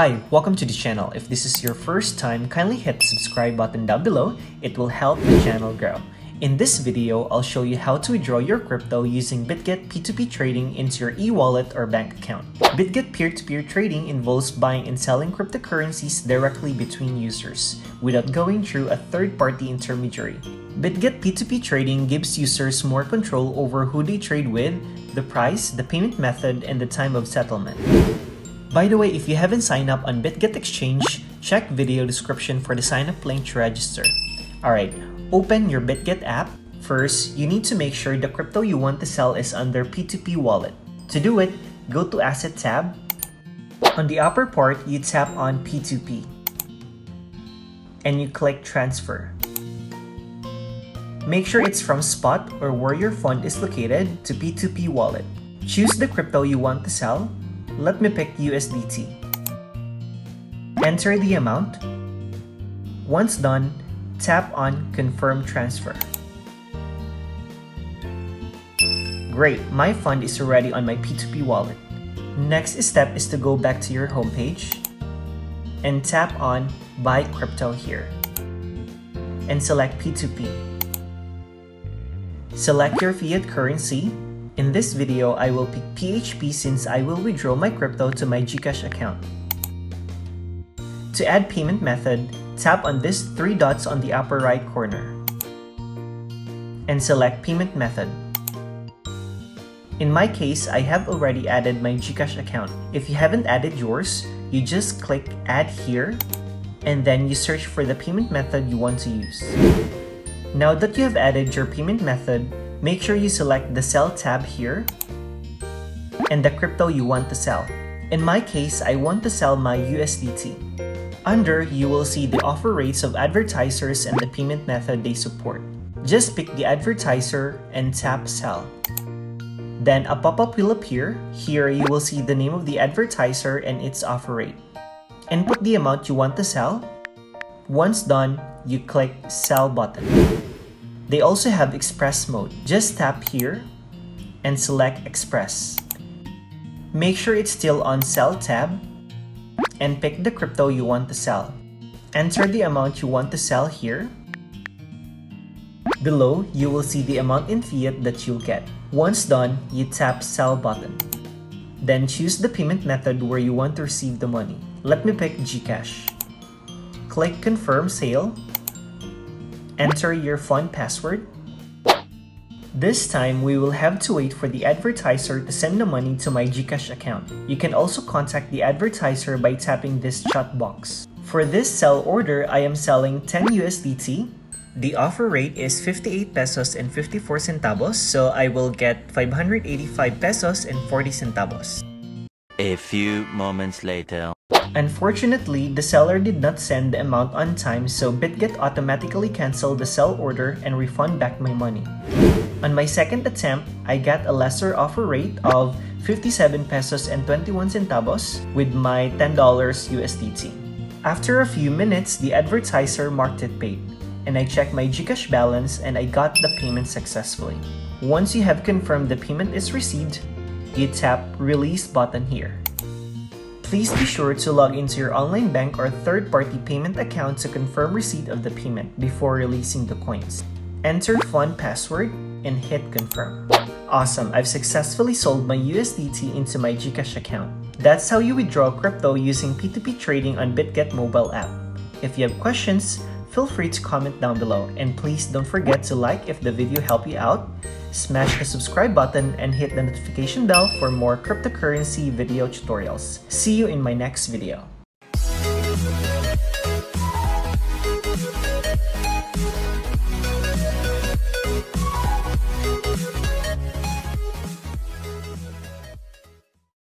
Hi, welcome to the channel. If this is your first time, kindly hit the subscribe button down below. It will help the channel grow. In this video, I'll show you how to withdraw your crypto using BitGet P2P trading into your e-wallet or bank account. BitGet peer-to-peer trading involves buying and selling cryptocurrencies directly between users, without going through a third-party intermediary. BitGet P2P trading gives users more control over who they trade with, the price, the payment method, and the time of settlement. By the way, if you haven't signed up on BitGet Exchange, check video description for the sign-up link to register. Alright, open your BitGet app. First, you need to make sure the crypto you want to sell is under P2P wallet. To do it, go to Asset tab. On the upper part, you tap on P2P. And you click Transfer. Make sure it's from spot or where your fund is located to P2P wallet. Choose the crypto you want to sell. Let me pick USDT. Enter the amount. Once done, tap on Confirm Transfer. Great, my fund is already on my P2P wallet. Next step is to go back to your homepage and tap on Buy Crypto here and select P2P. Select your fiat currency. In this video, I will pick PHP since I will withdraw my crypto to my Gcash account. To add payment method, tap on these three dots on the upper right corner and select Payment Method. In my case, I have already added my Gcash account. If you haven't added yours, you just click Add here and then you search for the payment method you want to use. Now that you have added your payment method, make sure you select the Sell tab here and the crypto you want to sell. In my case, I want to sell my USDT. Under, you will see the offer rates of advertisers and the payment method they support. Just pick the advertiser and tap Sell. Then a pop-up will appear. Here, you will see the name of the advertiser and its offer rate. Input the amount you want to sell. Once done, you click Sell button. They also have Express mode. Just tap here and select Express. Make sure it's still on Sell tab and pick the crypto you want to sell. Enter the amount you want to sell here. Below, you will see the amount in fiat that you'll get. Once done, you tap Sell button. Then choose the payment method where you want to receive the money. Let me pick Gcash. Click Confirm Sale. Enter your fund password. This time, we will have to wait for the advertiser to send the money to my Gcash account. You can also contact the advertiser by tapping this chat box. For this sell order, I am selling 10 USDT. The offer rate is 58 pesos and 54 centavos, so I will get 585 pesos and 40 centavos. A few moments later. Unfortunately, the seller did not send the amount on time, so BitGet automatically canceled the sell order and refund back my money. On my second attempt, I got a lesser offer rate of 57 pesos and 21 centavos with my $10 USDT. After a few minutes, the advertiser marked it paid, and I checked my Gcash balance and I got the payment successfully. Once you have confirmed the payment is received, you tap Release button here. Please be sure to log into your online bank or third-party payment account to confirm receipt of the payment before releasing the coins. Enter fund password and hit confirm. Awesome, I've successfully sold my USDT into my Gcash account. That's how you withdraw crypto using P2P trading on BitGet mobile app. If you have questions, feel free to comment down below. And please don't forget to like if the video helped you out, smash the subscribe button, and hit the notification bell for more cryptocurrency video tutorials. See you in my next video.